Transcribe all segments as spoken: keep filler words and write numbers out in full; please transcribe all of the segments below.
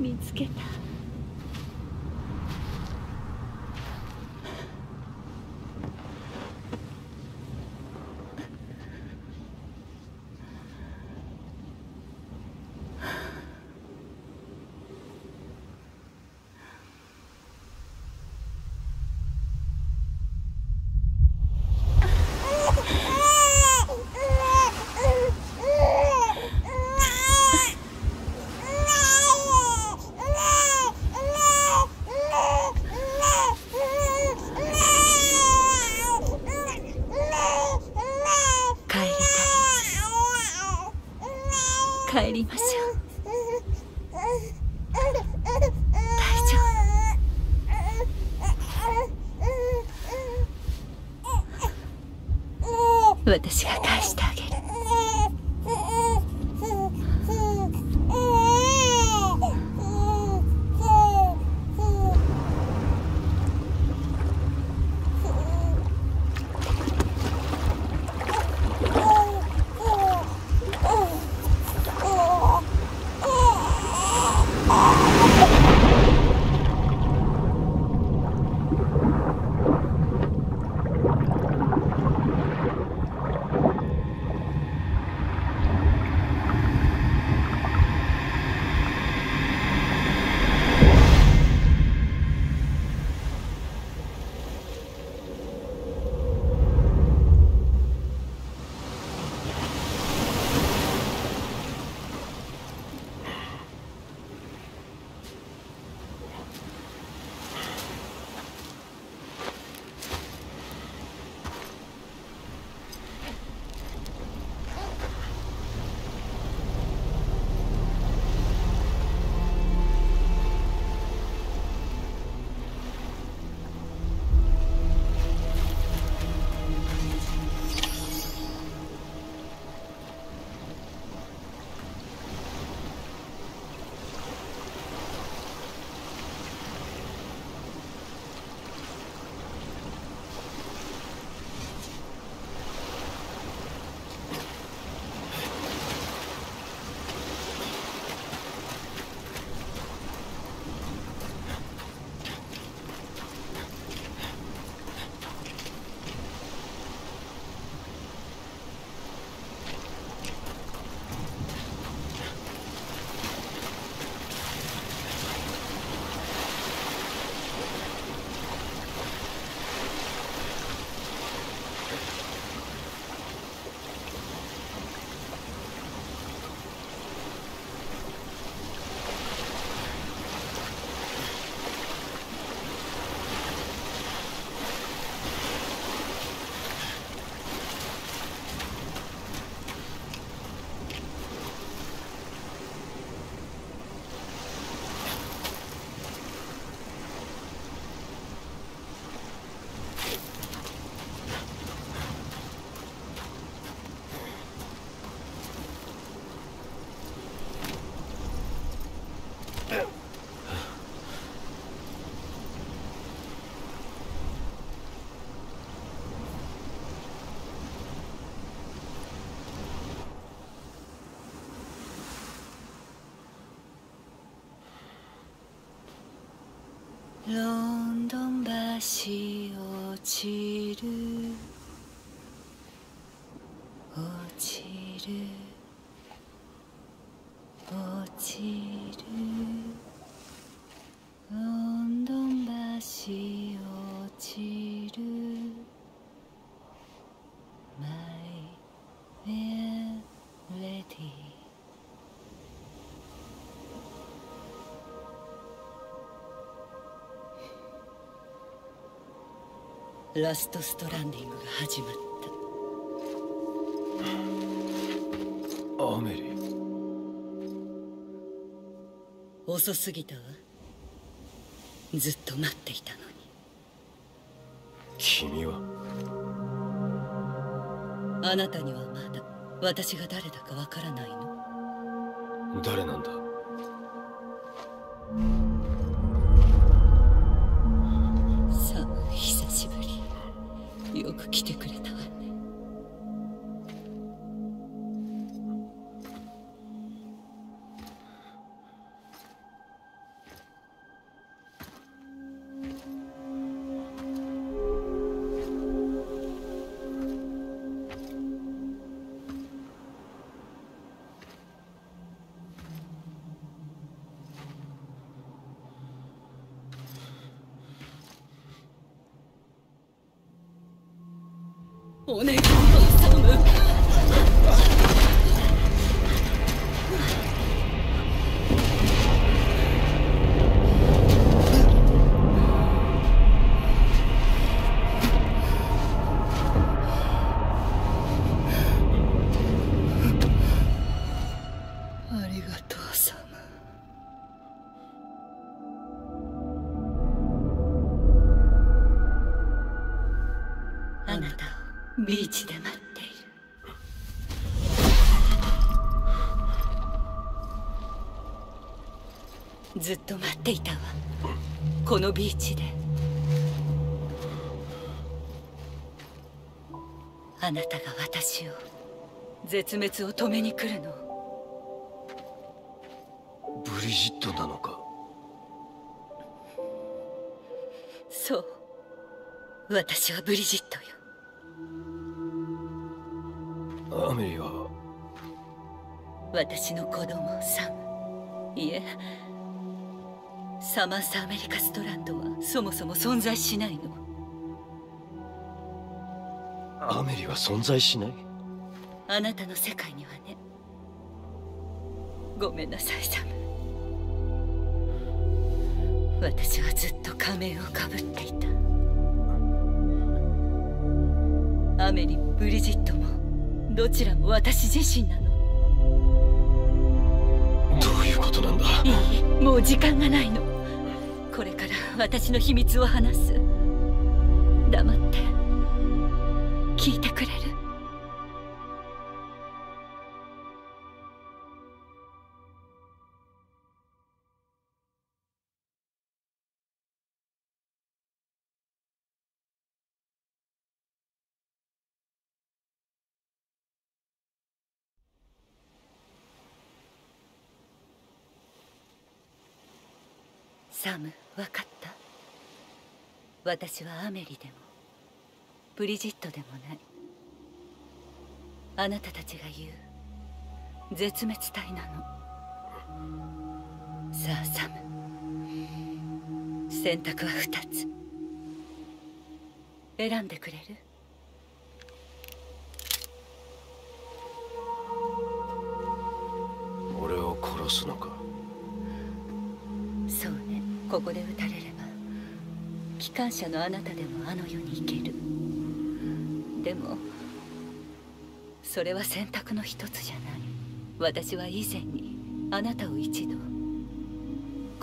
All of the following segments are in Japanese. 見つけた。帰りましょう。大丈夫。私が返してあげる。ロンドン橋落ちる落ちる落ちるロンドン橋落ちる My fair ladyラストストランディングが始まった。アメリ。遅すぎたわ。ずっと待っていたのに。君は？あなたにはまだ私が誰だかわからないの？誰なんだ？よく来てくれたわね。お願いを頼む。ありがとうさま。あなたをビーチで待っている。ずっと待っていたわ、このビーチで。あなたが私を、絶滅を止めに来るの。ブリジットなのか。そう、私はブリジットよ。アメリは私の子供サム、いえサマンサ・アメリカ・ストランドはそもそも存在しないの。アメリは存在しない。あなたの世界にはね。ごめんなさいサム、私はずっと仮面をかぶっていた。アメリブリジットもどちらも私自身なの。どういうことなんだ。いい、もう時間がないの。これから私の秘密を話す。黙って聞いてくれる？サム、分かった。私はアメリでもブリジットでもない。あなたたちが言う絶滅体なの。さあサム、選択はふたつ。選んでくれる？俺を殺すのか。そうね、ここで撃たれれば機関車のあなたでもあの世に行ける。でもそれは選択の一つじゃない。私は以前にあなたを一度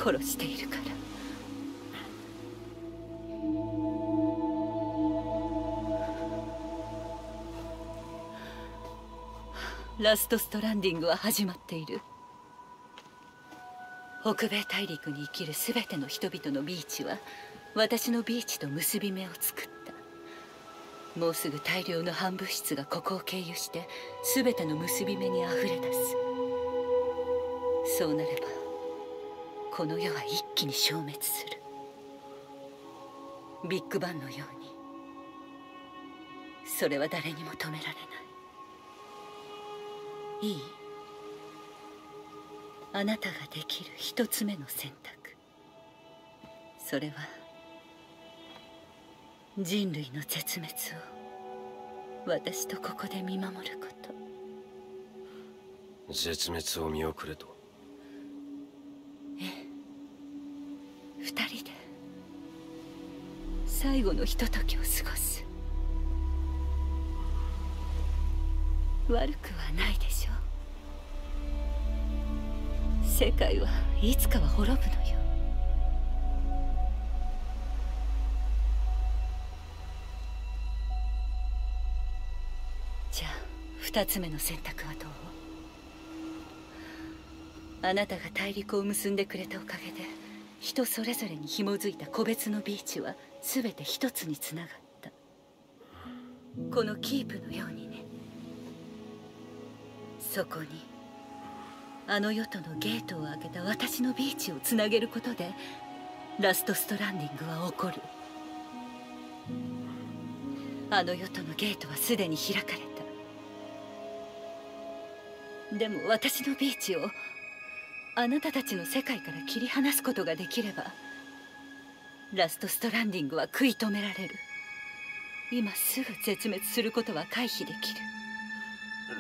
殺しているから。ラストストランディングは始まっている。北米大陸に生きる全ての人々のビーチは私のビーチと結び目を作った。もうすぐ大量の反物質がここを経由して全ての結び目にあふれ出す。そうなればこの世は一気に消滅する。ビッグバンのように。それは誰にも止められない。いい？あなたができる一つ目の選択、それは人類の絶滅を私とここで見守ること。絶滅を見送れと？ええ、二人で最後のひとときを過ごす。悪くはないでしょう。世界はいつかは滅ぶのよ。じゃあ二つ目の選択はどう？あなたが大陸を結んでくれたおかげで人それぞれに紐づいた個別のビーチは全て一つにつながった。このキープのようにね。そこにあの世とのゲートを開けた私のビーチをつなげることでラストストランディングは起こる。あの世とのゲートはすでに開かれた。でも私のビーチをあなたたちの世界から切り離すことができればラストストランディングは食い止められる。今すぐ絶滅することは回避でき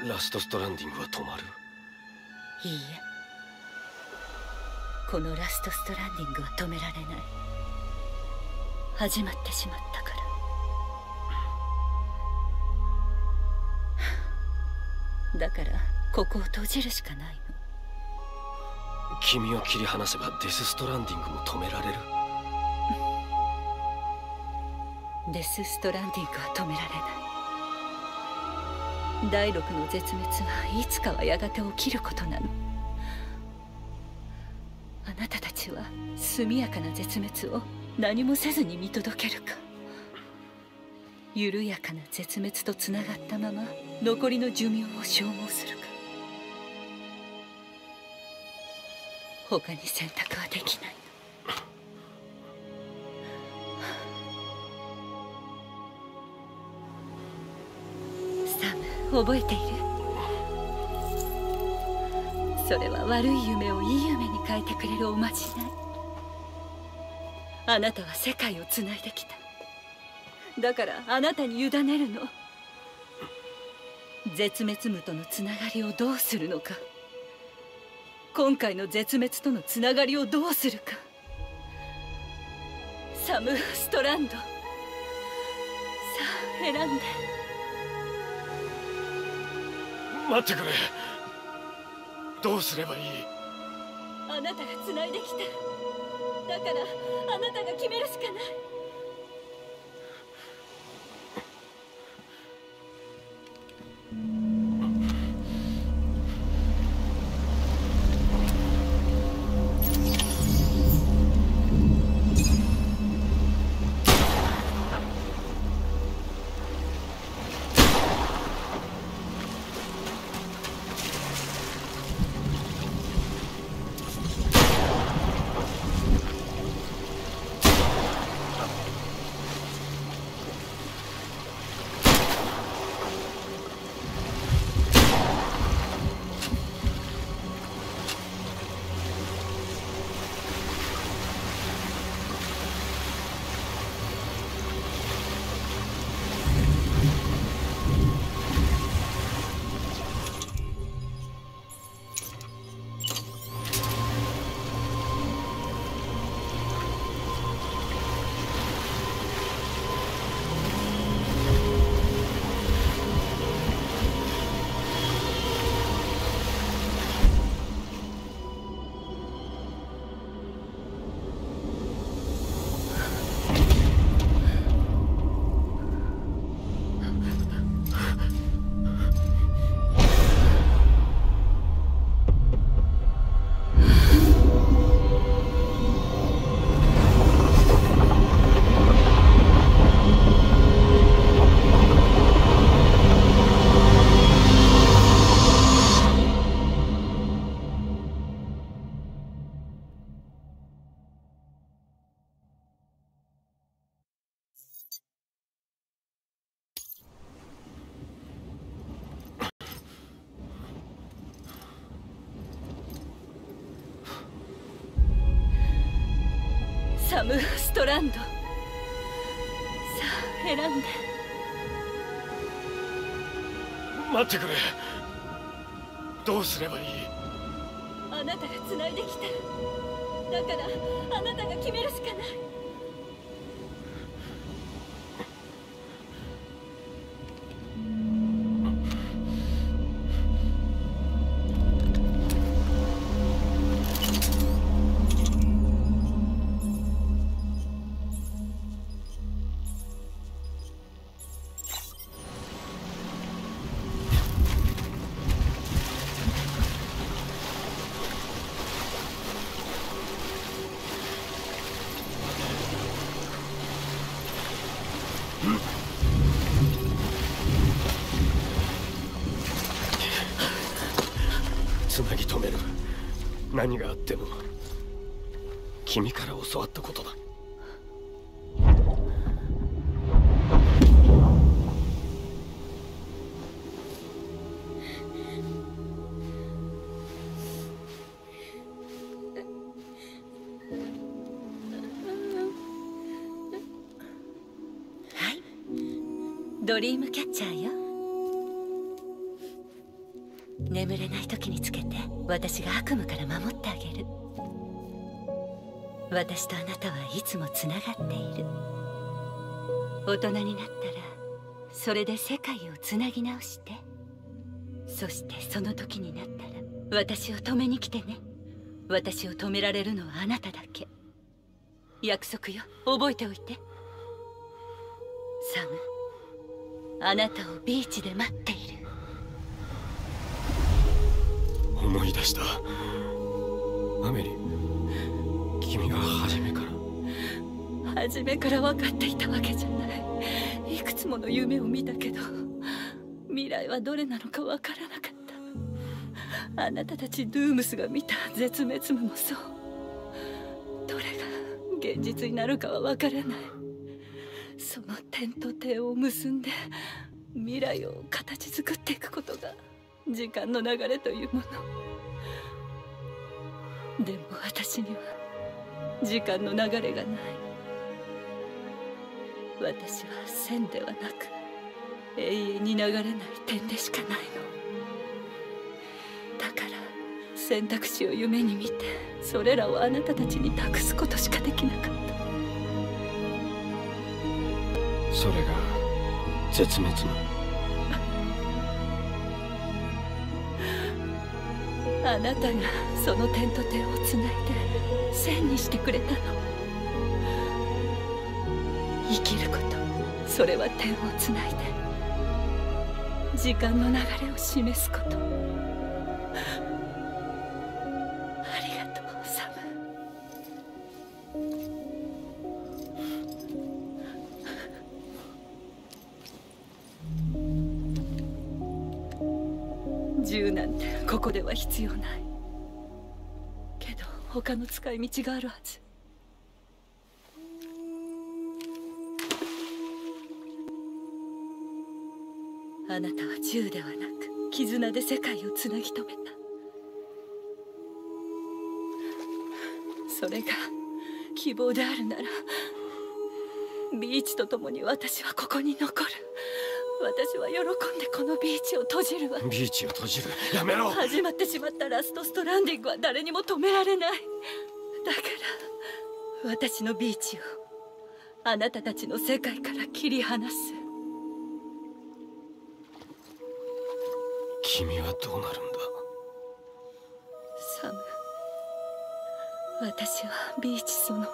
る。ラストストランディングは止まる？いいえ、このラストストランディングは止められない。始まってしまったから。だからここを閉じるしかないの。君を切り離せばデス・ストランディングも止められる。デス・ストランディングは止められない。第六の絶滅はいつかはやがて起きることなの。あなたたちは速やかな絶滅を何もせずに見届けるか、緩やかな絶滅とつながったまま残りの寿命を消耗するか、他に選択はできない。サム、覚えている？それは悪い夢をいい夢に変えてくれるおまじない。あなたは世界をつないできた。だからあなたに委ねるの。絶滅無とのつながりをどうするのか、今回の絶滅とのつながりをどうするか。サム・ストランド、さあ選んで。待ってくれ、どうすればいい？あなたがつないできた。だからあなたが決めるしかない。サム・ストランド、さあ選んで。待ってくれ、どうすればいい？あなたがつないできた。だからあなたが決めるしかない。何があっても君から教わったことだ。はい。ドリームキャッチャーよ。眠れない時につけて私が悪夢から守ってあげる。私とあなたはいつもつながっている。大人になったらそれで世界をつなぎ直して、そしてその時になったら私を止めに来てね。私を止められるのはあなただけ。約束よ、覚えておいて。サム、あなたをビーチで待っている。思い出した。アメリ、君は初めから初めから分かっていたわけじゃない。いくつもの夢を見たけど、未来はどれなのか分からなかった。あなたたちドゥームスが見た絶滅もそう。どれが現実になるかは分からない。その点と点を結んで未来を形作っていくことが時間の流れというもの。でも私には時間の流れがない。私は線ではなく永遠に流れない点でしかないの。だから選択肢を夢に見て、それらをあなたたちに託すことしかできなかった。それが絶滅の。あなたがその点と点をつないで線にしてくれたの。生きること、それは点をつないで時間の流れを示すこと。ありがとうサム。銃なんてここでは必要ないけど、他の使い道があるはず。あなたは銃ではなく絆で世界をつなぎ止めた。それが希望であるなら、ビーチと共に私はここに残る。私は喜んでこのビーチを閉じるわ。ビーチを閉じる。やめろ。始まってしまったラストストランディングは誰にも止められない。だから私のビーチをあなたたちの世界から切り離す。君はどうなるんだサム。私はビーチそのもの。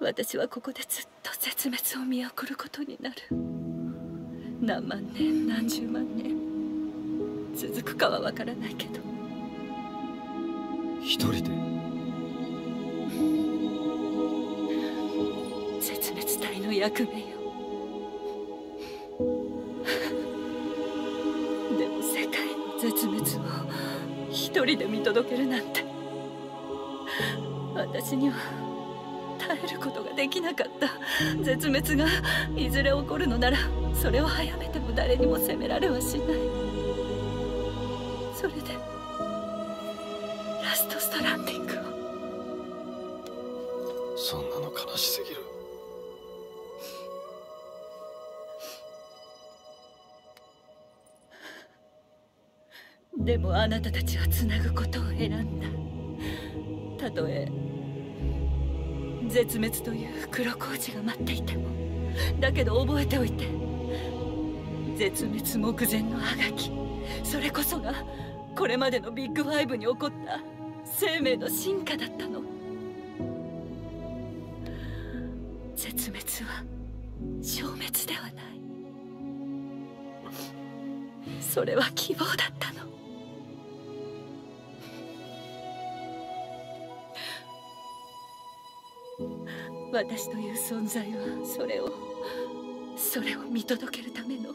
私はここでずっと絶滅を見送ることになる。何万年、何十万年続くかはわからないけど。一人で絶滅隊の役目よ。でも世界の絶滅を一人で見届けるなんて、私には耐えることができなかった。絶滅がいずれ起こるのなら、それを早めても誰にも責められはしない。それでラストストランディングを。そんなの悲しすぎる。でもあなたたちはつなぐことを選んだ。たとえ絶滅という黒工事が待っていても。だけど覚えておいて、絶滅目前のあがき、それこそがこれまでのビッグファイブに起こった生命の進化だったの。絶滅は消滅ではない。それは希望だったの。私という存在はそれをそれを見届けるための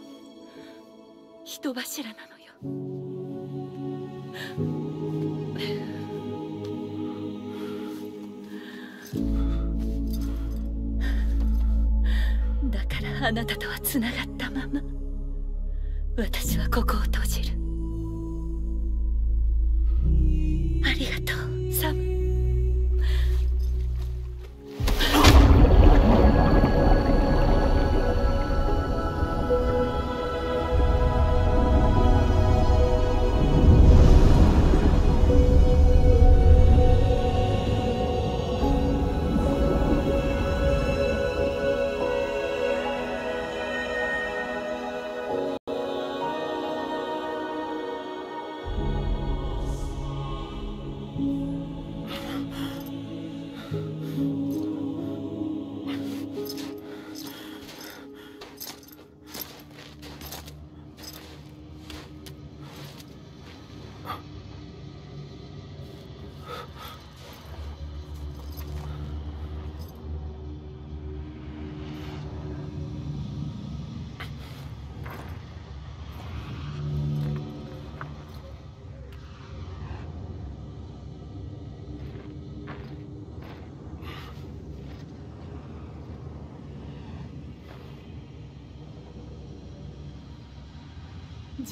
人柱なのよ。だからあなたとはつながったまま私はここを閉じる。ありがとうサム。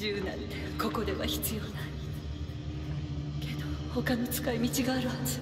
銃なんてここでは必要ない。けど他の使い道があるはず。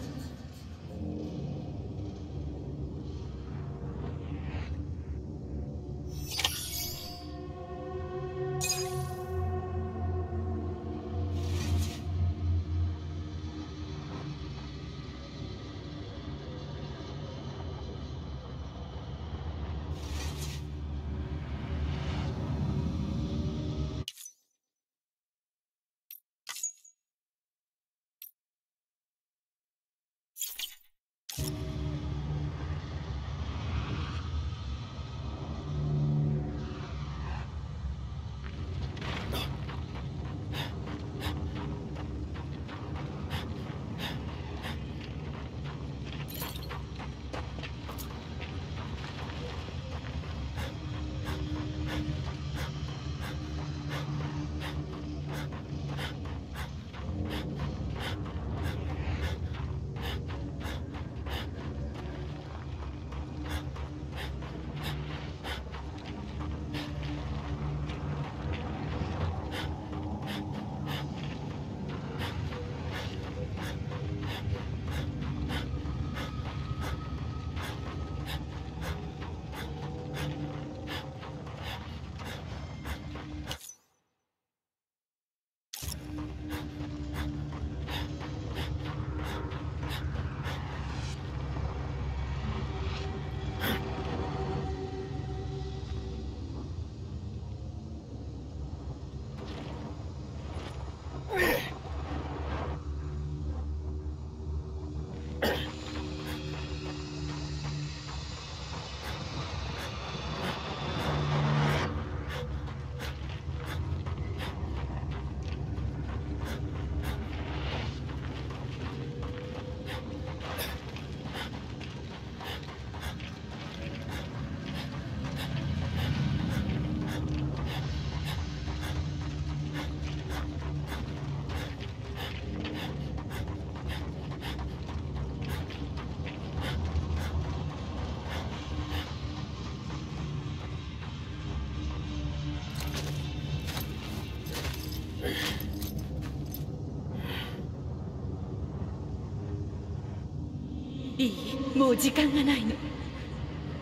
いい、もう時間がないの。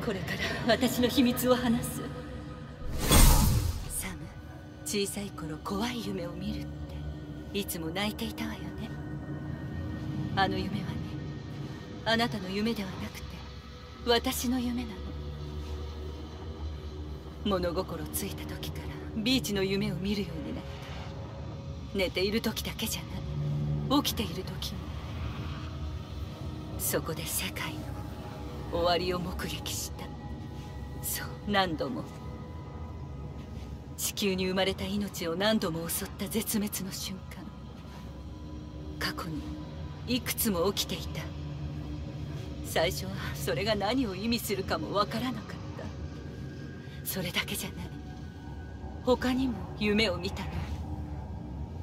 これから私の秘密を話す。サム、小さい頃怖い夢を見るっていつも泣いていたわよね。あの夢はね、あなたの夢ではなくて私の夢なの。物心ついた時からビーチの夢を見るようになった。寝ている時だけじゃない、起きている時も。そこで世界の終わりを目撃した。そう、何度も。地球に生まれた命を何度も襲った絶滅の瞬間。過去にいくつも起きていた。最初はそれが何を意味するかもわからなかった。それだけじゃない、他にも夢を見たの。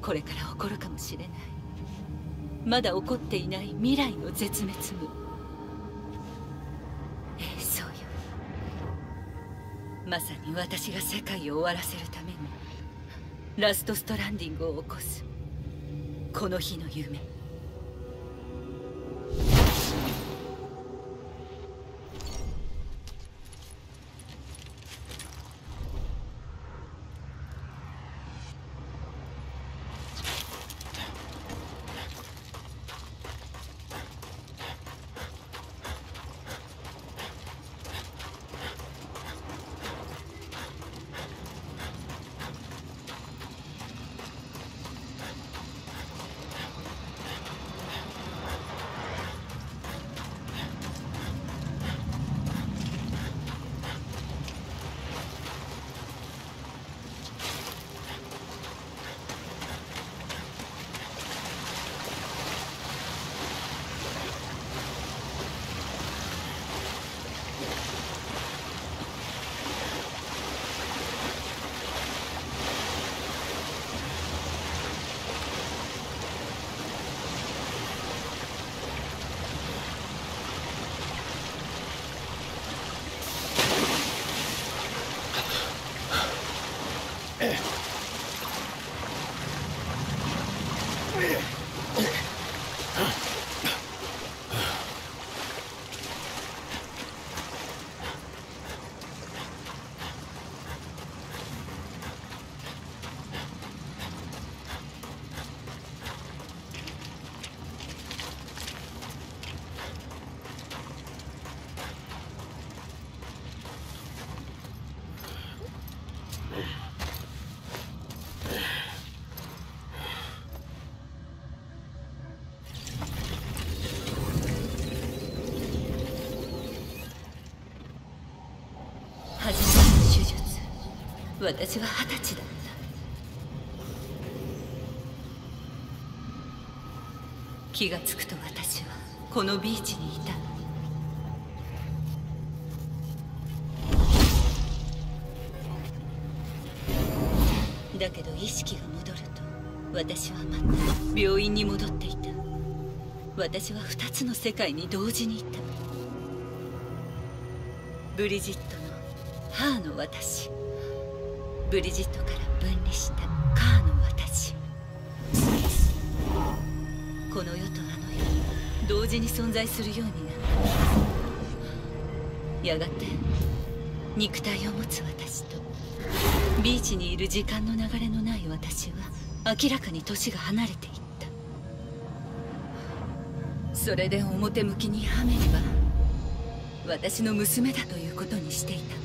これから起こるかもしれない、まだ起こっていない未来の絶滅も。ええ、そうよ。まさに私が世界を終わらせるためにラストストランディングを起こすこの日の夢。私は二十歳だった。気がつくと私はこのビーチにいた。だけど意識が戻ると私はまた病院に戻っていた。私は二つの世界に同時にいた。ブリジットの母の私、ブリジットから分離した母の私。この世とあの世同時に存在するようになった。やがて肉体を持つ私とビーチにいる時間の流れのない私は明らかに年が離れていった。それで表向きにハメリは私の娘だということにしていたの。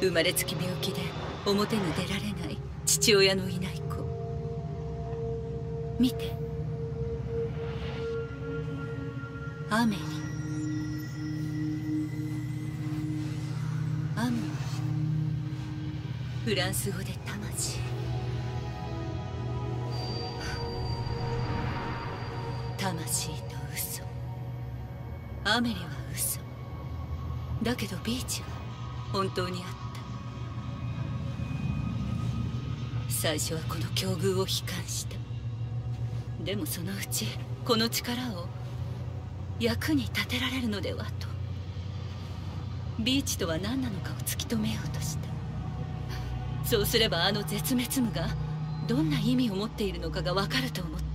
生まれつき病気で表に出られない父親のいない子。見て、アメリ。アメリ、フランス語で魂。魂と嘘。アメリは嘘だけどビーチは本当にあった。最初はこの境遇を悲観した。でもそのうちこの力を役に立てられるのではと、ビーチとは何なのかを突き止めようとした。そうすればあの絶滅無がどんな意味を持っているのかが分かると思った。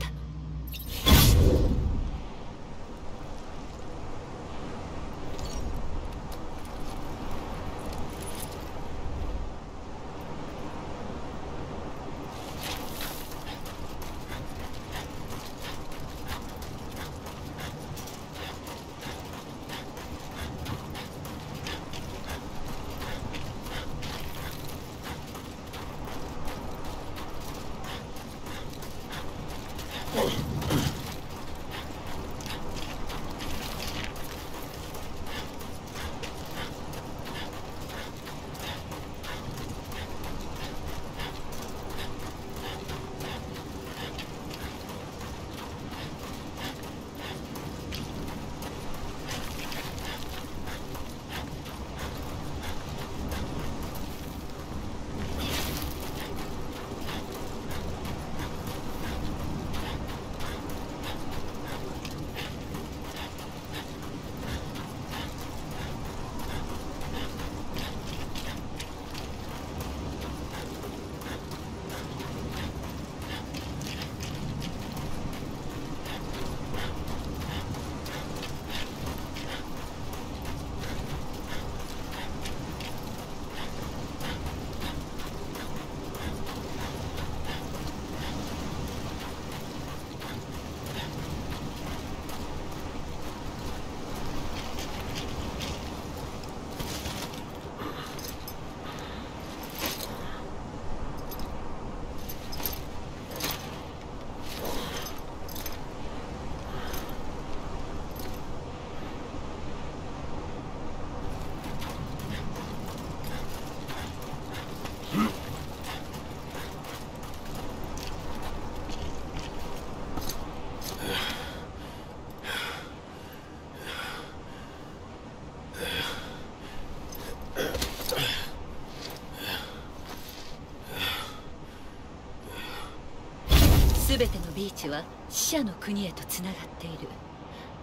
全てのビーチは死者の国へとつながっている。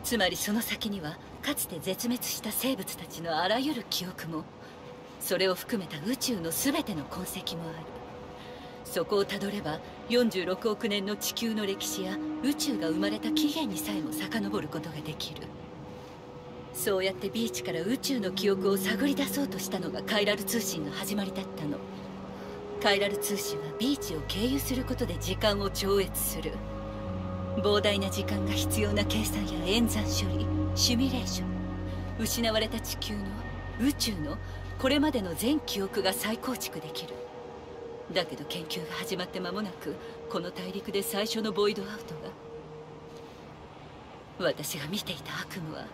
つまりその先にはかつて絶滅した生物たちのあらゆる記憶も、それを含めた宇宙の全ての痕跡もある。そこをたどればよんじゅうろくおくねんの地球の歴史や宇宙が生まれた起源にさえも遡ることができる。そうやってビーチから宇宙の記憶を探り出そうとしたのがカイラル通信の始まりだったの。カイラル通信はビーチを経由することで時間を超越する。膨大な時間が必要な計算や演算処理、シミュレーション、失われた地球の、宇宙のこれまでの全記憶が再構築できる。だけど研究が始まって間もなくこの大陸で最初のボイドアウトが。私が見ていた悪夢は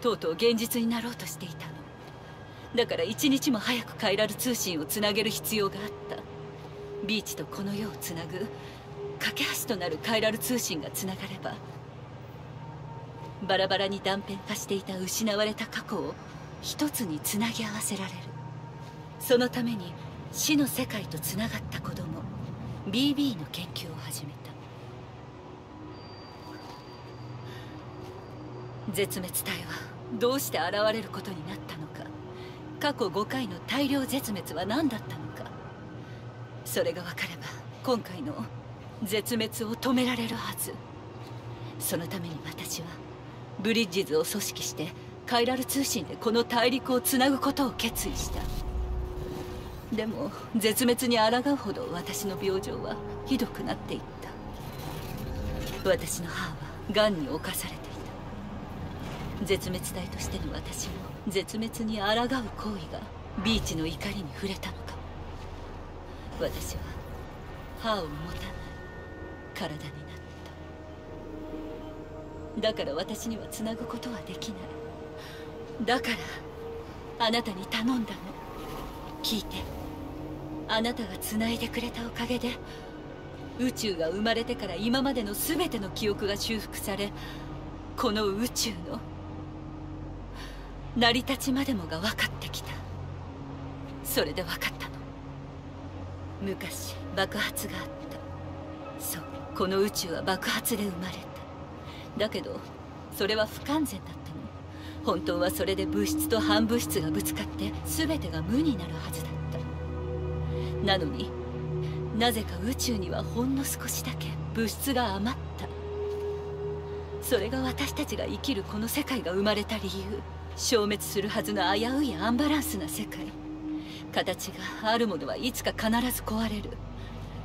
とうとう現実になろうとしていたの。だから一日も早くカイラル通信をつなげる必要があった。ビーチとこの世をつなぐ架け橋となるカイラル通信がつながれば、バラバラに断片化していた失われた過去を一つにつなぎ合わせられる。そのために死の世界とつながった子供 ビービー の研究を始めた。絶滅体はどうして現れることになったのか、過去ごかいの大量絶滅は何だったのか、それが分かれば今回の絶滅を止められるはず。そのために私はブリッジズを組織してカイラル通信でこの大陸をつなぐことを決意した。でも絶滅に抗うほど私の病状はひどくなっていった。私の母はがんに侵されていた。絶滅体としての私も絶滅に抗う行為がビーチの怒りに触れたのかも。私は歯を持たない体になった。だから私にはつなぐことはできない。だからあなたに頼んだの。聞いて、あなたがつないでくれたおかげで宇宙が生まれてから今までの全ての記憶が修復され、この宇宙の成り立ちまでもが分かってきた。それで分かったの。昔爆発があった。そう、この宇宙は爆発で生まれた。だけどそれは不完全だったの。本当はそれで物質と反物質がぶつかって全てが無になるはずだった。なのになぜか宇宙にはほんの少しだけ物質が余った。それが私たちが生きるこの世界が生まれた理由。消滅するはずの危ういアンバランスな世界。形があるものはいつか必ず壊れる。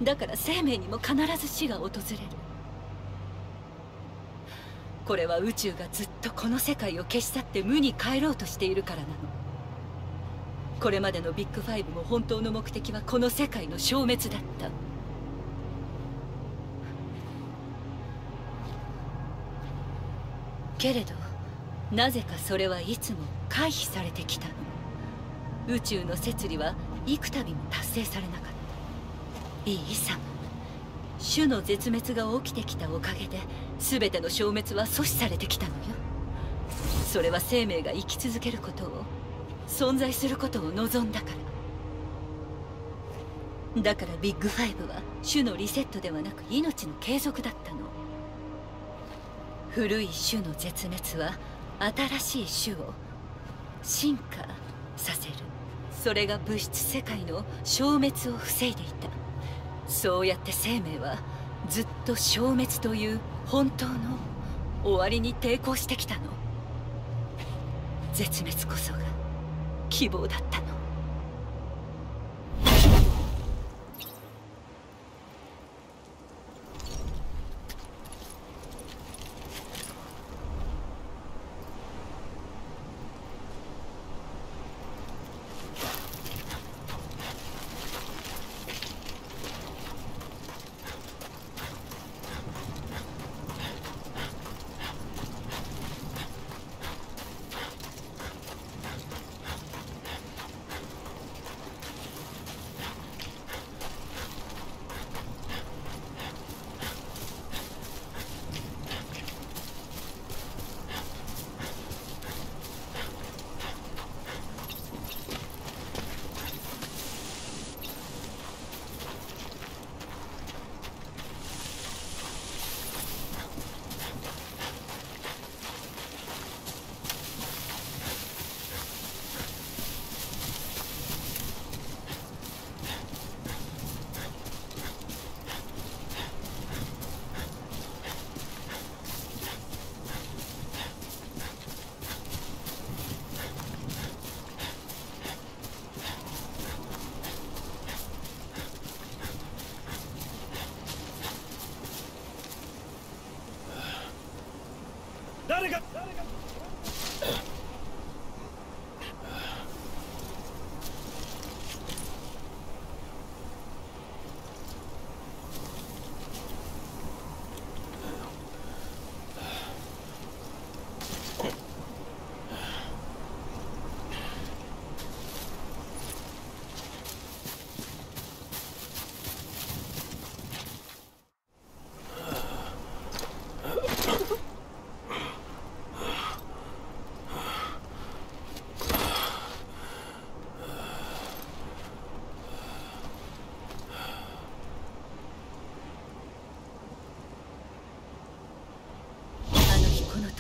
だから生命にも必ず死が訪れる。これは宇宙がずっとこの世界を消し去って無に帰ろうとしているからなの。これまでのビッグファイブも本当の目的はこの世界の消滅だった。けれどなぜかそれはいつも回避されてきたの。宇宙の摂理は幾度も達成されなかった。いいさ、種の絶滅が起きてきたおかげで全ての消滅は阻止されてきたのよ。それは生命が生き続けることを、存在することを望んだから。だからビッグファイブは種のリセットではなく命の継続だったの。古い種の絶滅は新しい種を進化させる。それが物質世界の消滅を防いでいた。そうやって生命はずっと消滅という本当の終わりに抵抗してきたの。絶滅こそが希望だったの。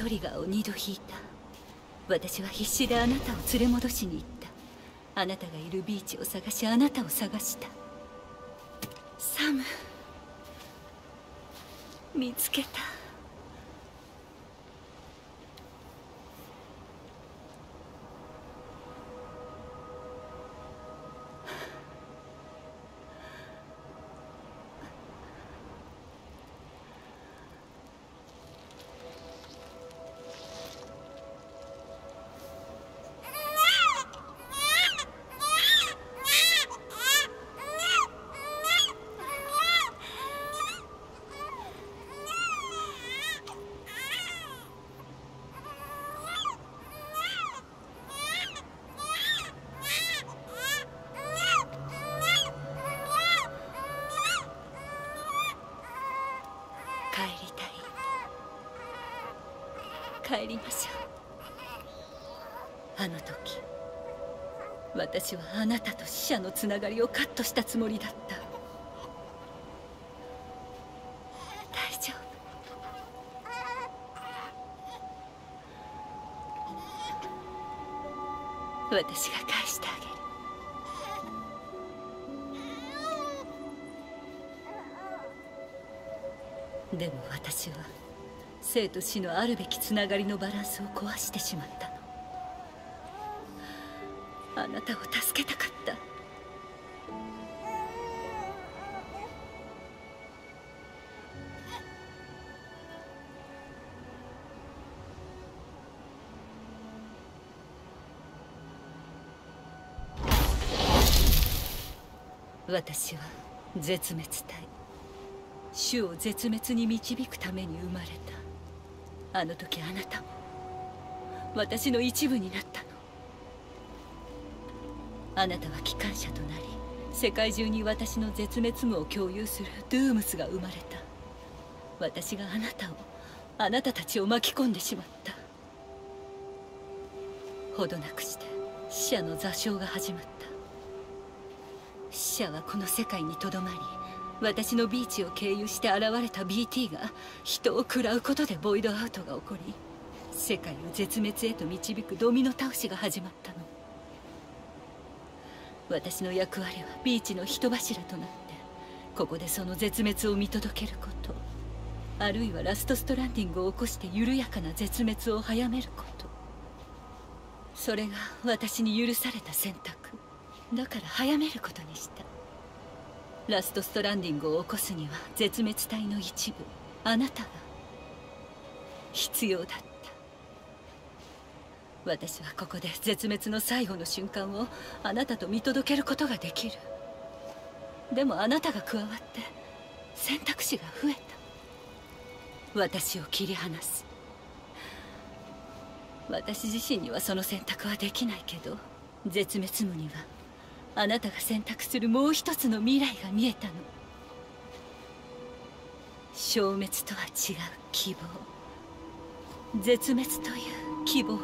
リガーを二度引いた。私は必死であなたを連れ戻しに行った。あなたがいるビーチを探し、あなたを探した。サム、見つけた。帰りましょう。あの時、私はあなたと死者のつながりをカットしたつもりだった。大丈夫。私が返してあげる。でも私は生と死のあるべきつながりのバランスを壊してしまったの。あなたを助けたかった。私は絶滅体、種を絶滅に導くために生まれた。あの時あなたも私の一部になったの。あなたは機関車となり、世界中に私の絶滅無を共有するドゥームスが生まれた。私があなたを、あなたたちを巻き込んでしまった。ほどなくして死者の座礁が始まった。死者はこの世界にとどまり、私のビーチを経由して現れた ビーティー が人を食らうことでボイドアウトが起こり、世界を絶滅へと導くドミノ倒しが始まったの。私の役割はビーチの人柱となって、ここでその絶滅を見届けること、あるいはラストストランディングを起こして緩やかな絶滅を早めること。それが私に許された選択だから、早めることにした。ラストストランディングを起こすには、絶滅体の一部、あなたが必要だった。私はここで絶滅の最後の瞬間をあなたと見届けることができる。でもあなたが加わって選択肢が増えた。私を切り離す。私自身にはその選択はできないけど、絶滅無にはあなたが選択するもう一つの未来が見えたの。消滅とは違う希望、絶滅という希望が。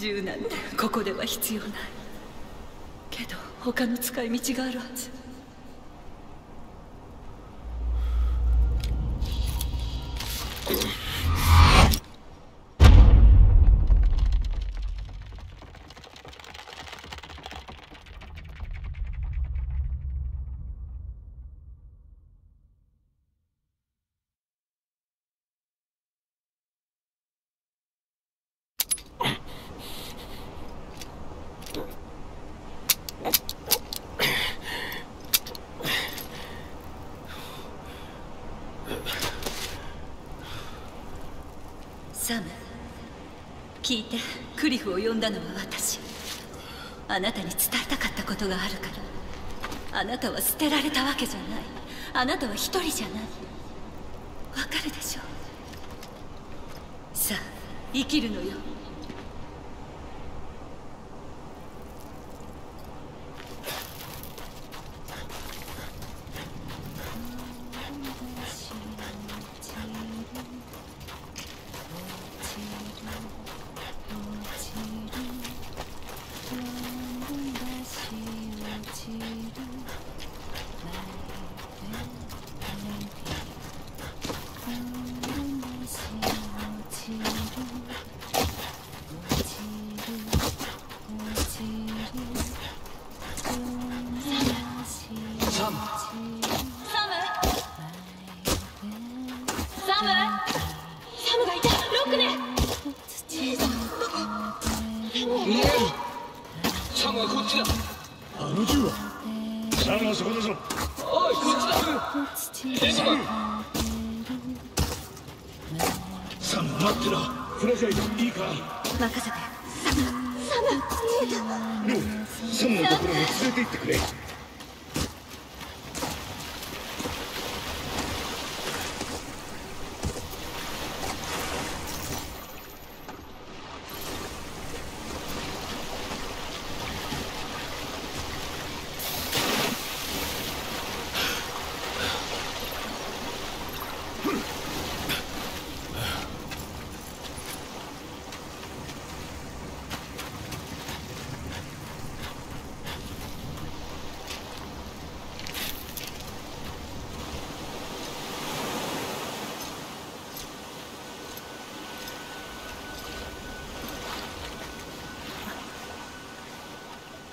銃なんてここでは必要ない。けど他の使い道があるはず。聞いて、クリフを呼んだのは私。あなたに伝えたかったことがあるから。あなたは捨てられたわけじゃない。あなたは一人じゃない。わかるでしょう。さあ、生きるのよ。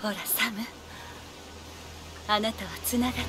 ほらサム、あなたはつながっている。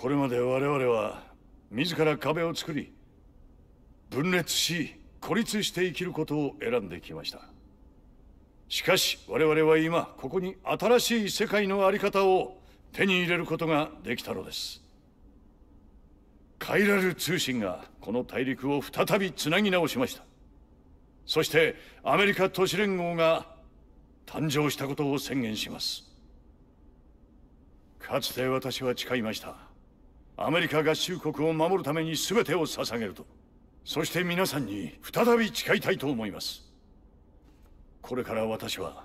これまで我々は自ら壁を作り、分裂し孤立して生きることを選んできました。しかし我々は今ここに新しい世界の在り方を手に入れることができたのです。カイラル通信がこの大陸を再びつなぎ直しました。そしてアメリカ都市連合が誕生したことを宣言します。かつて私は誓いました。アメリカ合衆国を守るために全てを捧げると。そして皆さんに再び誓いたいと思います。これから私は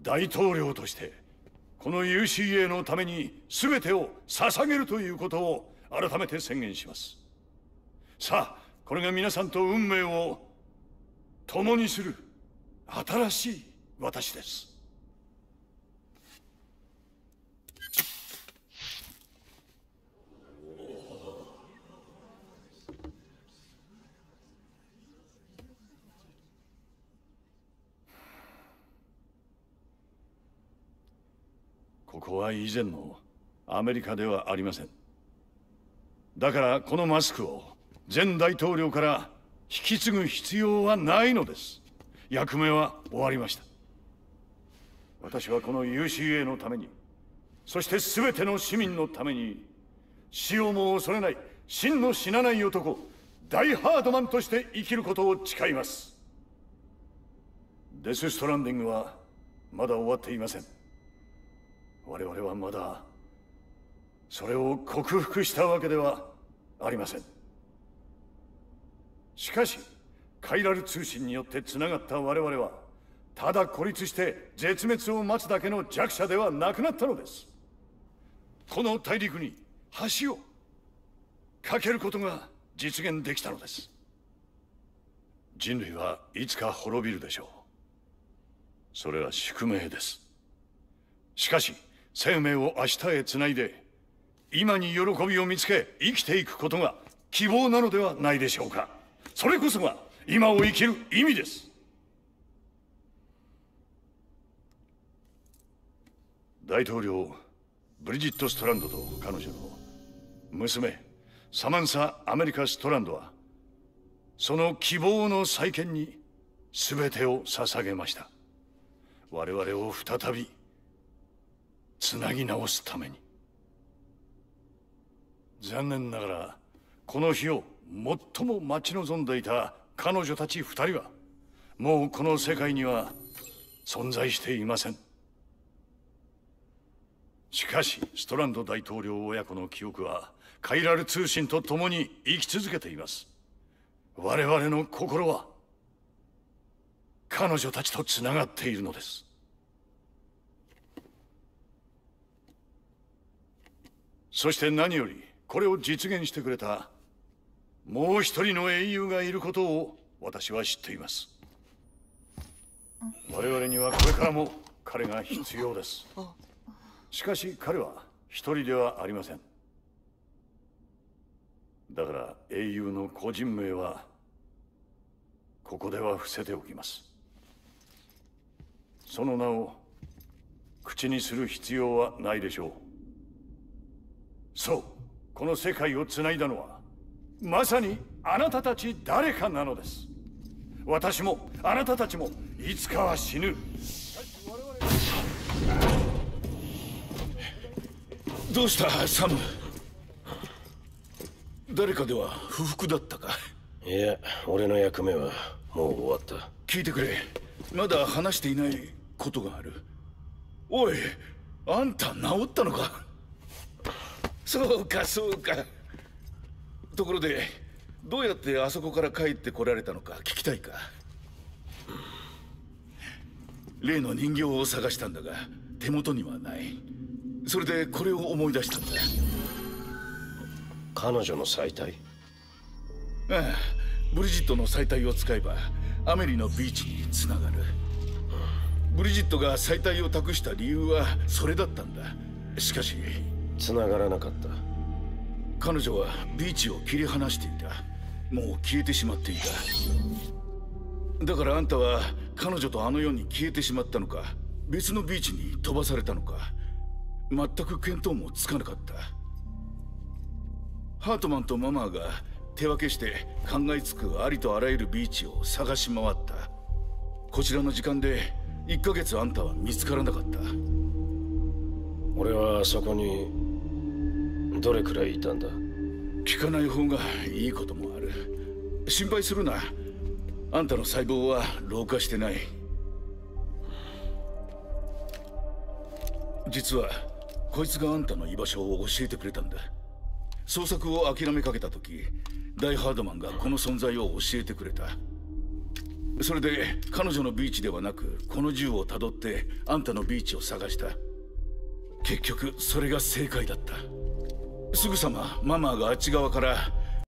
大統領としてこの ユーシーエー のために全てを捧げるということを改めて宣言します。さあ、これが皆さんと運命を共にする新しい私です。ここは以前のアメリカではありません。だからこのマスクを前大統領から引き継ぐ必要はないのです。役目は終わりました。私はこの ユーシーエー のために、そして全ての市民のために、死をも恐れない、真の死なない男、ダイハードマンとして生きることを誓います。デス・ストランディングはまだ終わっていません。我々はまだ、それを克服したわけではありません。しかしカイラル通信によってつながった我々はただ孤立して絶滅を待つだけの弱者ではなくなったのです。この大陸に橋を架けることが実現できたのです。人類はいつか滅びるでしょう。それは宿命です。しかし生命を明日へつないで、今に喜びを見つけ生きていくことが希望なのではないでしょうか。それこそが今を生きる意味です。大統領ブリジット・ストランドと彼女の娘サマンサ・アメリカ・ストランドはその希望の再建に全てを捧げました。我々を再びつなぎ直すために。残念ながらこの日を最も待ち望んでいた彼女たち二人はもうこの世界には存在していません。しかしストランド大統領親子の記憶はカイラル通信と共に生き続けています。我々の心は彼女たちとつながっているのです。そして何よりこれを実現してくれたもう一人の英雄がいることを私は知っています。我々にはこれからも彼が必要です。しかし彼は一人ではありません。だから英雄の個人名はここでは伏せておきます。その名を口にする必要はないでしょう。そう、この世界をつないだのはまさにあなたたち誰かなのです。私もあなたたちもいつかは死ぬ。どうしたサム、誰かでは不服だったか。いや、俺の役目はもう終わった。聞いてくれ、まだ話していないことがある。おい、あんた治ったのか。そうかそうか。ところでどうやってあそこから帰ってこられたのか聞きたいか。例の人形を探したんだが手元にはない。それでこれを思い出したんだ。彼女の祭体。ああ、ブリジットの祭体を使えばアメリのビーチにつながる。ブリジットが祭体を託した理由はそれだったんだ。しかし繋がらなかった。彼女はビーチを切り離していた。もう消えてしまっていた。だからあんたは彼女とあの世に消えてしまったのか、別のビーチに飛ばされたのか、全く見当もつかなかった。ハートマンとママが手分けして考えつくありとあらゆるビーチを探し回った。こちらの時間でいっかげつあんたは見つからなかった。俺はそこにどれくらいいたんだ？聞かない方がいいこともある。心配するな。あんたの細胞は老化してない。実はこいつがあんたの居場所を教えてくれたんだ。捜索を諦めかけた時、ダイ・ハードマンがこの存在を教えてくれた。それで彼女のビーチではなく、この銃をたどってあんたのビーチを探した。結局それが正解だった。すぐさまママがあっち側から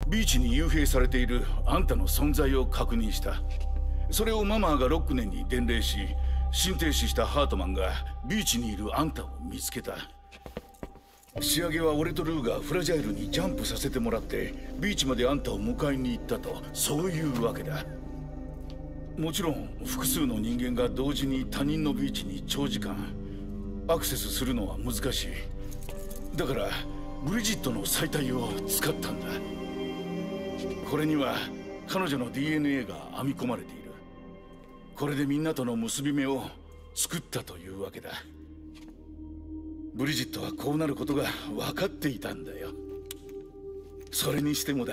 ビーチに幽閉されているあんたの存在を確認した。それをママがロックネンに伝令し、心停止したハートマンがビーチにいるあんたを見つけた。仕上げは俺とルーがフラジャイルにジャンプさせてもらってビーチまであんたを迎えに行ったと、そういうわけだ。もちろん複数の人間が同時に他人のビーチに長時間アクセスするのは難しい。だからブリジットの載体を使ったんだ。これには彼女の ディーエヌエー が編み込まれている。これでみんなとの結び目を作ったというわけだ。ブリジットはこうなることが分かっていたんだよ。それにしてもだ、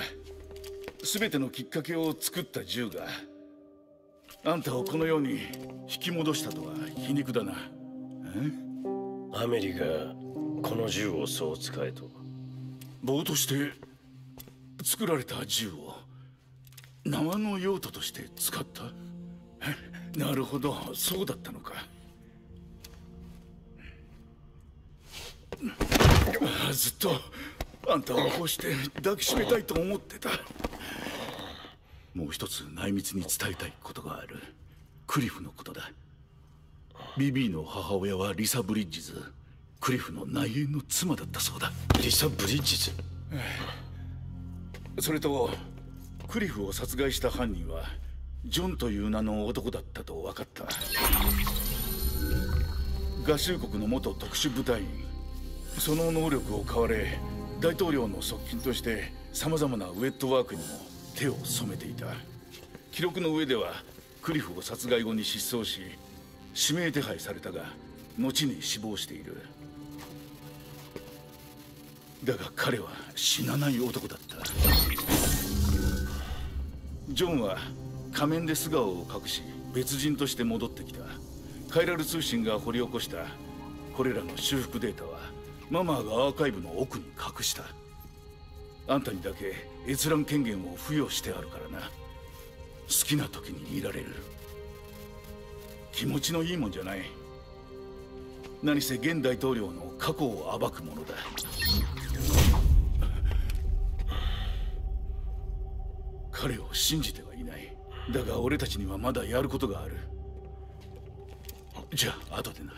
全てのきっかけを作った銃があんたをこのように引き戻したとは皮肉だな。アメリがこの銃をそう使えと。棒として作られた銃を縄の用途として使った。なるほど、そうだったのか。ずっとあんたを起こして抱きしめたいと思ってた。もう一つ内密に伝えたいことがある。クリフのことだ。 ビービー の母親はリサ・ブリッジズ。クリフの内縁の妻だったそうだ。リサ・ブリッジズ。それとクリフを殺害した犯人はジョンという名の男だったと分かった。合衆国の元特殊部隊員。その能力を買われ、大統領の側近としてさまざまなウェットワークにも手を染めていた。記録の上ではクリフを殺害後に失踪し指名手配されたが、後に死亡している。だが彼は死なない男だった。ジョンは仮面で素顔を隠し別人として戻ってきた。カイラル通信が掘り起こしたこれらの修復データはママがアーカイブの奥に隠した。あんたにだけ閲覧権限を付与してあるからな。好きな時に見られる。気持ちのいいもんじゃない。何せ現大統領の過去を暴くものだ。彼を信じてはいない。だが俺たちにはまだやることがある。じゃあ後でな。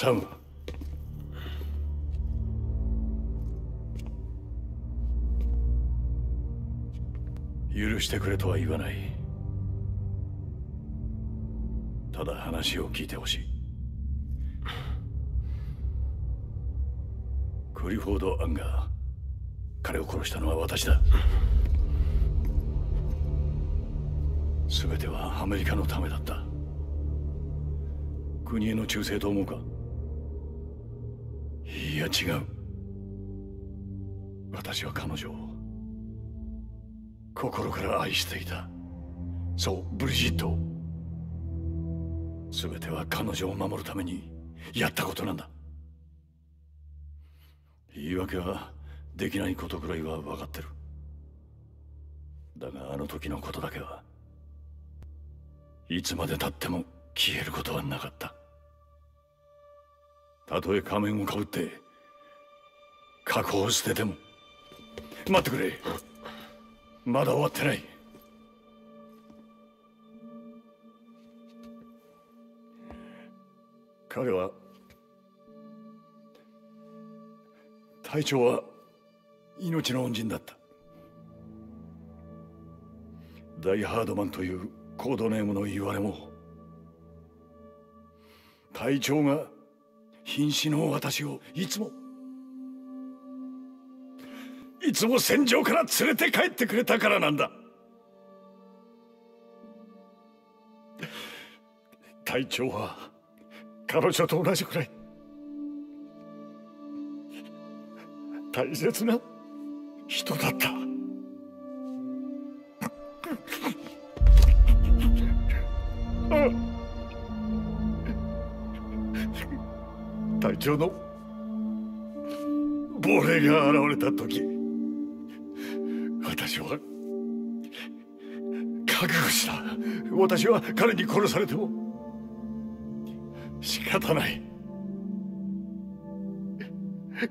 サム、許してくれとは言わない。ただ話を聞いてほしい。クリフォード・アンガー、彼を殺したのは私だ。全てはアメリカのためだった。国への忠誠と思うか？いや違う。私は彼女を心から愛していた。そう、ブリジット。全ては彼女を守るためにやったことなんだ。言い訳はできないことくらいは分かってる。だがあの時のことだけはいつまでたっても消えることはなかった。たとえ仮面をかぶって過去を捨てても。待ってくれ、まだ終わってない。彼は、隊長は命の恩人だった。ダイ・ハードマンというコードネームの言われも、隊長が瀕死の私をいつもいつも戦場から連れて帰ってくれたからなんだ。隊長は彼女と同じくらい大切な人だった。隊長の亡霊が現れた時、私は覚悟した。私は彼に殺されても仕方ない、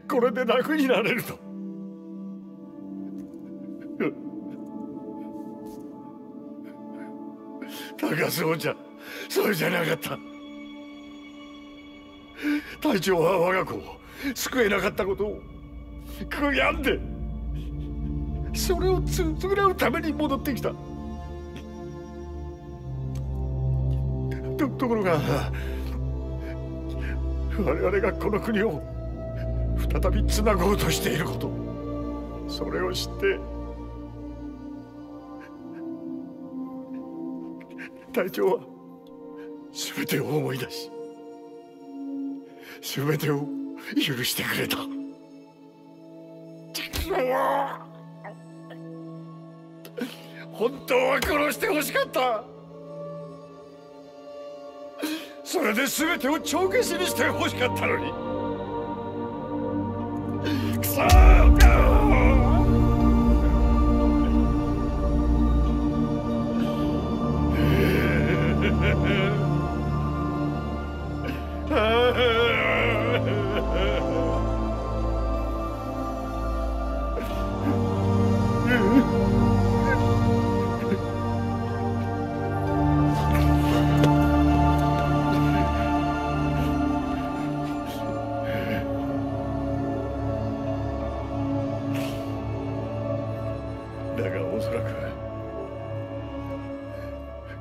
これで楽になれると。だがそうじゃそうじゃなかった。隊長は我が子を救えなかったことを悔やんで、それを償うために戻ってきた。と, ところが我々がこの国を再びつなごうとしていること、それを知って隊長は全てを思い出し、全てを許してくれた。本当は殺してほしかった。それで全てを帳消しにしてほしかったのに。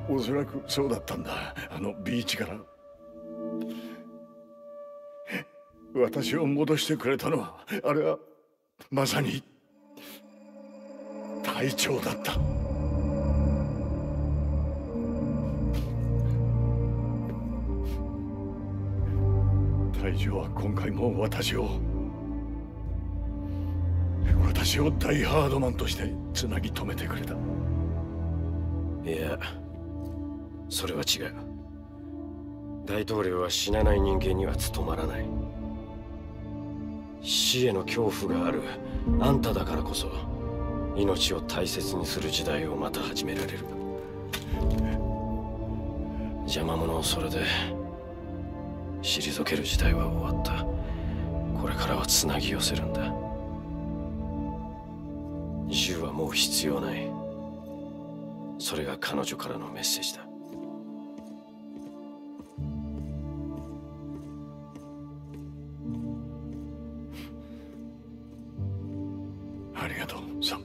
おそらくそうだったんだ。あのビーチから私を戻してくれたのは、あれはまさに隊長だった。隊長は今回も私を私をダイ・ハードマンとしてつなぎ止めてくれた。いや、それは違う。大統領は死なない人間には務まらない。死への恐怖があるあんただからこそ、命を大切にする時代をまた始められる。邪魔者をそれで退ける時代は終わった。これからはつなぎ寄せるんだ。銃はもう必要ない。それが彼女からのメッセージだ。ありがとう、サム。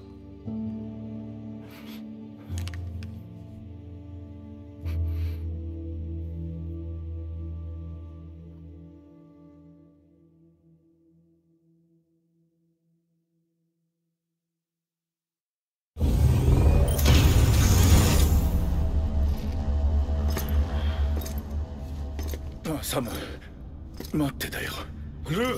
ああ、サム、待ってたよ。ルー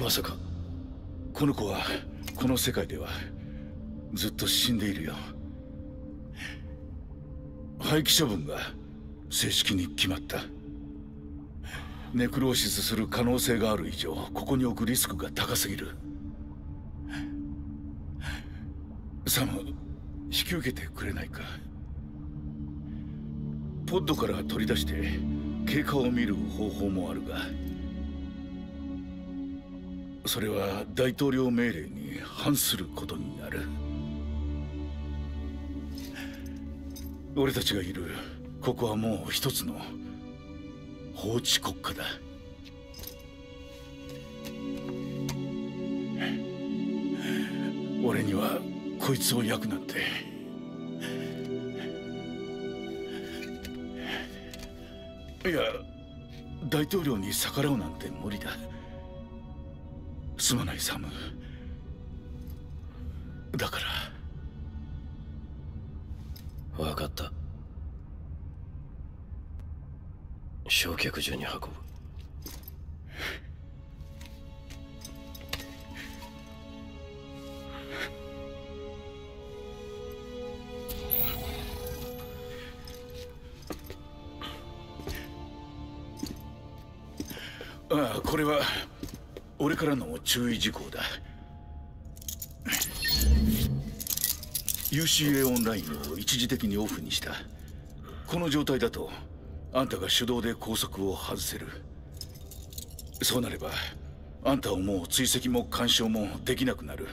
まさかこの子はこの世界ではずっと死んでいるよ。廃棄処分が正式に決まった。ネクローシスする可能性がある以上、ここに置くリスクが高すぎる。サム、引き受けてくれないか。ポッドから取り出して経過を見る方法もあるが、それは大統領命令に反することになる。俺たちがいるここはもう一つの法治国家だ。俺にはこいつを焼くなんて。いや、大統領に逆らうなんて無理だ。すまない、サム。だから。分かった。焼却所に運ぶ。ああ、これは俺からの注意事項だ。 ユーシーエー オンラインを一時的にオフにした。この状態だとあんたが手動で拘束を外せる。そうなればあんたをもう追跡も干渉もできなくなる。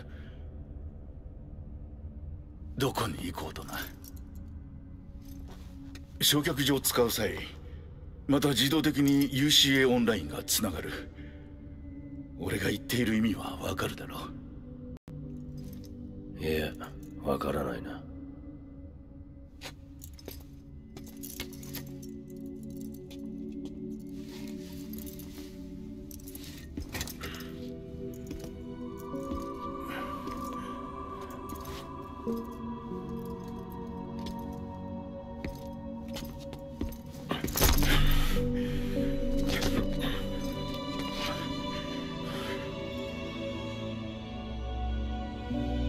どこに行こうとな。焼却場を使う際、また自動的に ユーシーエー オンラインがつながる。俺が言っている意味はわかるだろう。いや、わからないな。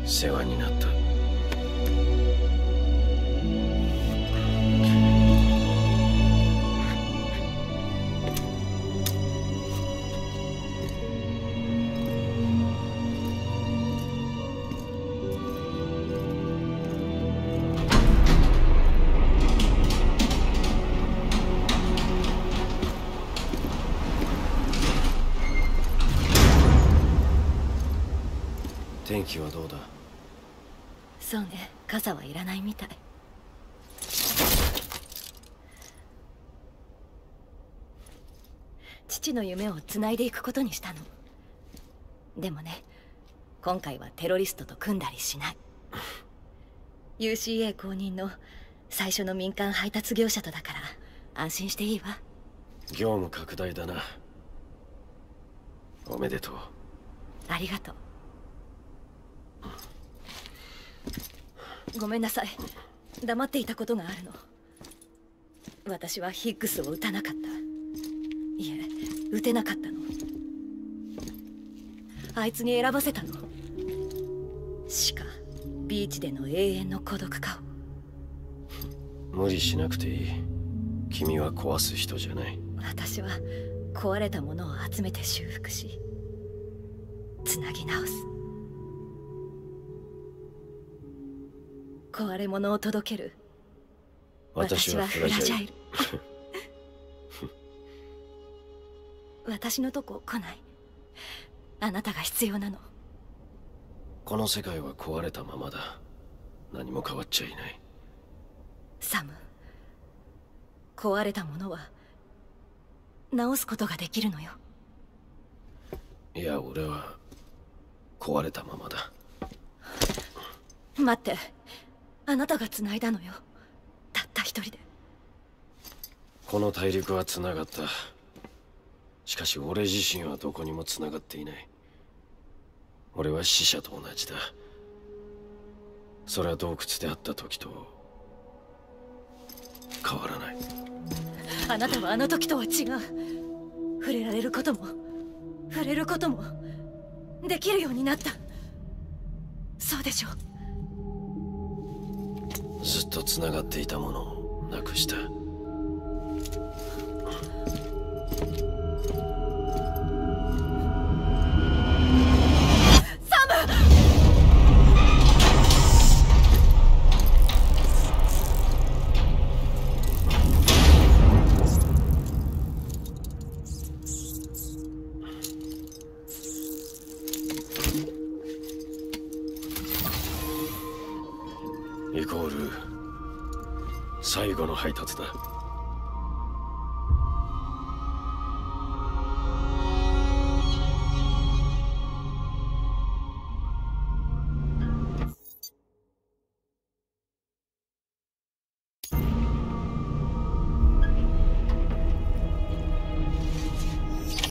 世話になった。天気はどうだ？そうね、傘はいらないみたい。父の夢をつないでいくことにしたの。でもね、今回はテロリストと組んだりしない。ユーシーエー 公認の最初の民間配達業者とだから安心していいわ。業務拡大だな。おめでとう。ありがとう。ごめんなさい、黙っていたことがあるの。私はヒッグスを撃たなかった。いえ、撃てなかったの。あいつに選ばせたの。しかビーチでの永遠の孤独かを。無理しなくていい。君は壊す人じゃない。私は壊れたものを集めて修復し、つなぎ直す。壊れ物を届ける。私はフラジャイル。私のとこ来ない。あなたが必要なの。この世界は壊れたままだ。何も変わっちゃいない。サム、壊れたものは直すことができるのよ。いや、俺は壊れたままだ。待って。あなたが繋いだのよ、たった一人で。この大陸は繋がった。しかし俺自身はどこにも繋がっていない。俺は死者と同じだ。それは洞窟であった時と変わらない。あなたはあの時とは違う。触れられることも触れることもできるようになった。そうでしょう。ずっとつながっていたものをなくした。イコール最後の配達だ。